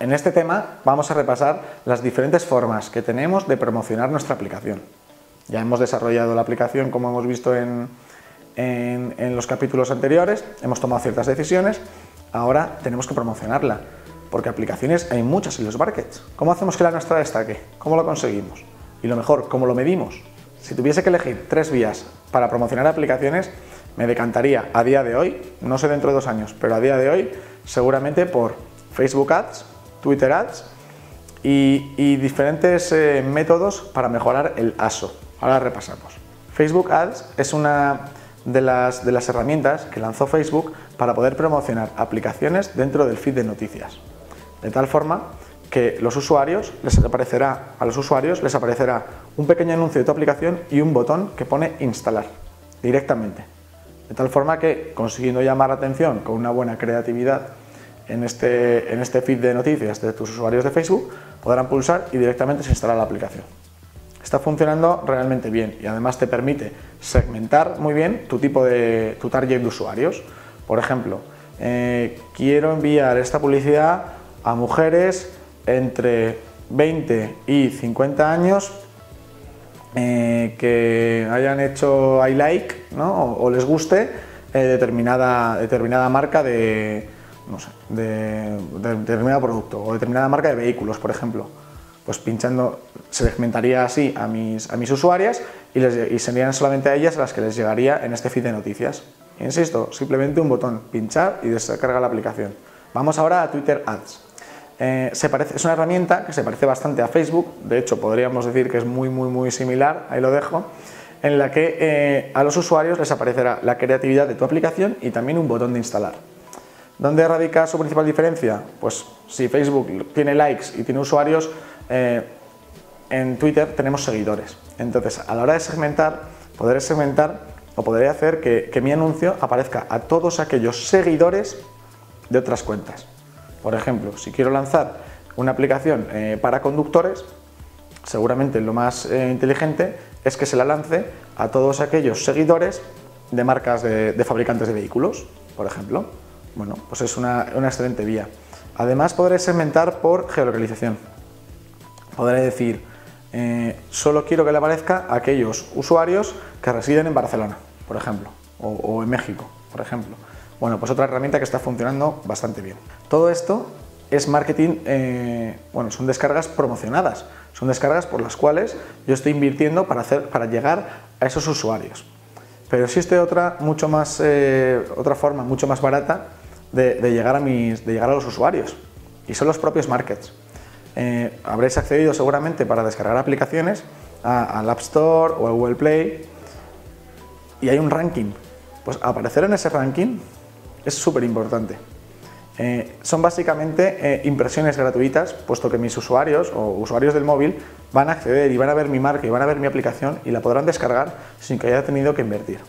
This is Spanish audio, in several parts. En este tema vamos a repasar las diferentes formas que tenemos de promocionar nuestra aplicación. Ya hemos desarrollado la aplicación, como hemos visto en los capítulos anteriores, hemos tomado ciertas decisiones, ahora tenemos que promocionarla, porque aplicaciones hay muchas en los markets. ¿Cómo hacemos que la nuestra destaque? ¿Cómo lo conseguimos? Y lo mejor, ¿cómo lo medimos? Si tuviese que elegir tres vías para promocionar aplicaciones, me decantaría a día de hoy, no sé dentro de 2 años, pero a día de hoy seguramente por Facebook Ads, Twitter Ads y diferentes métodos para mejorar el ASO. Ahora repasamos. Facebook Ads es una de las herramientas que lanzó Facebook para poder promocionar aplicaciones dentro del feed de noticias, de tal forma que a los usuarios les aparecerá un pequeño anuncio de tu aplicación y un botón que pone instalar directamente, de tal forma que, consiguiendo llamar la atención con una buena creatividad en este feed de noticias de tus usuarios de Facebook, podrán pulsar y directamente se instalará la aplicación. Está funcionando realmente bien y además te permite segmentar muy bien tu target de usuarios. Por ejemplo, quiero enviar esta publicidad a mujeres entre 20 y 50 años que hayan hecho I like, ¿no? o les guste determinada marca de, no sé, de determinado producto o determinada marca de vehículos, por ejemplo. Pues pinchando, segmentaría así a mis usuarias y serían solamente a ellas las que les llegaría en este feed de noticias. Insisto, simplemente un botón, pinchar y descarga la aplicación. Vamos ahora a Twitter Ads. Es una herramienta que se parece bastante a Facebook, de hecho podríamos decir que es muy similar, ahí lo dejo, en la que a los usuarios les aparecerá la creatividad de tu aplicación y también un botón de instalar. ¿Dónde radica su principal diferencia? Pues si Facebook tiene likes y tiene usuarios, en Twitter tenemos seguidores. Entonces, a la hora de segmentar, podré segmentar o podré hacer que mi anuncio aparezca a todos aquellos seguidores de otras cuentas. Por ejemplo, si quiero lanzar una aplicación para conductores, seguramente lo más inteligente es que se la lance a todos aquellos seguidores de marcas de fabricantes de vehículos, por ejemplo. Bueno, pues es una excelente vía. Además, podré segmentar por geolocalización. Podré decir, solo quiero que le aparezca a aquellos usuarios que residen en Barcelona, por ejemplo, o en México, por ejemplo. Bueno, pues otra herramienta que está funcionando bastante bien. Todo esto es marketing, bueno, son descargas promocionadas, son descargas por las cuales yo estoy invirtiendo para llegar a esos usuarios. Pero existe otra forma mucho más barata de llegar a los usuarios, y son los propios markets. Habréis accedido seguramente para descargar aplicaciones al App Store o al Google Play, y hay un ranking. Pues aparecer en ese ranking es súper importante. Son básicamente impresiones gratuitas, puesto que mis usuarios o usuarios del móvil van a acceder y van a ver mi marca y van a ver mi aplicación y la podrán descargar sin que haya tenido que invertir.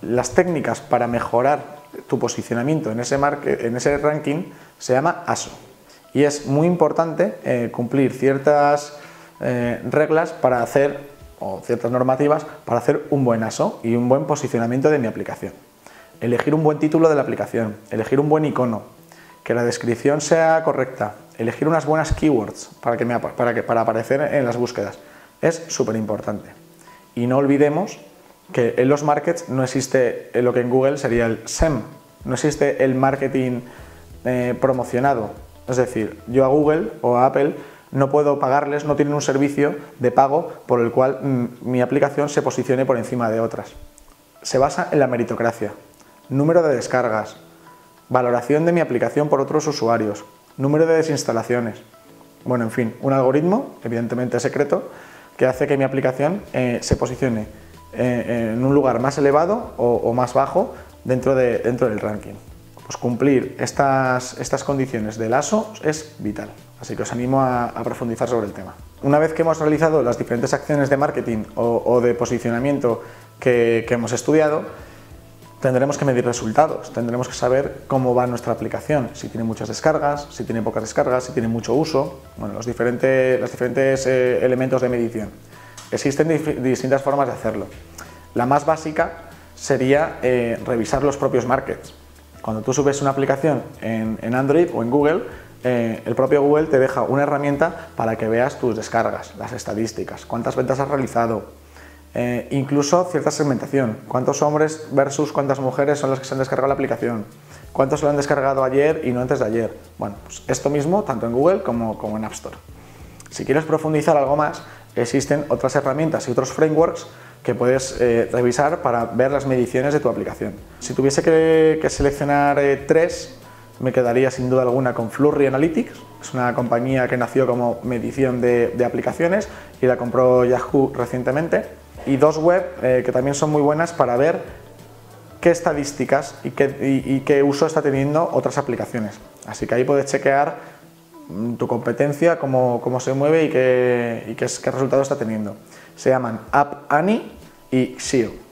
Las técnicas para mejorar tu posicionamiento en ese ranking se llama ASO. Y es muy importante cumplir ciertas reglas o ciertas normativas para hacer un buen ASO y un buen posicionamiento de mi aplicación. Elegir un buen título de la aplicación, elegir un buen icono, que la descripción sea correcta, elegir unas buenas keywords para aparecer en las búsquedas. Es súper importante. Y no olvidemos que en los markets no existe lo que en Google sería el SEM, no existe el marketing promocionado. Es decir, yo a Google o a Apple no puedo pagarles, no tienen un servicio de pago por el cual mi aplicación se posicione por encima de otras. Se basa en la meritocracia, número de descargas, valoración de mi aplicación por otros usuarios, número de desinstalaciones. Bueno, en fin, un algoritmo, evidentemente secreto, que hace que mi aplicación se posicione en un lugar más elevado o más bajo dentro del ranking. Pues cumplir estas condiciones del ASO es vital, así que os animo a profundizar sobre el tema. Una vez que hemos realizado las diferentes acciones de marketing o de posicionamiento que hemos estudiado, tendremos que medir resultados, tendremos que saber cómo va nuestra aplicación, si tiene muchas descargas, si tiene pocas descargas, si tiene mucho uso, bueno, los diferentes elementos de medición. Existen distintas formas de hacerlo. La más básica sería revisar los propios markets. Cuando tú subes una aplicación en Android o en Google, el propio Google te deja una herramienta para que veas tus descargas, las estadísticas, cuántas ventas has realizado, incluso cierta segmentación, cuántos hombres versus cuántas mujeres son las que se han descargado la aplicación, cuántos lo han descargado ayer y no antes de ayer. Bueno, pues esto mismo tanto en Google como en App Store. Si quieres profundizar algo más, existen otras herramientas y otros frameworks que puedes revisar para ver las mediciones de tu aplicación. Si tuviese que seleccionar tres, me quedaría sin duda alguna con Flurry Analytics. Es una compañía que nació como medición de aplicaciones y la compró Yahoo recientemente. Y dos web que también son muy buenas para ver qué estadísticas y qué uso está teniendo otras aplicaciones. Así que ahí puedes chequear tu competencia, cómo se mueve y qué resultado está teniendo. Se llaman App Annie y Sio.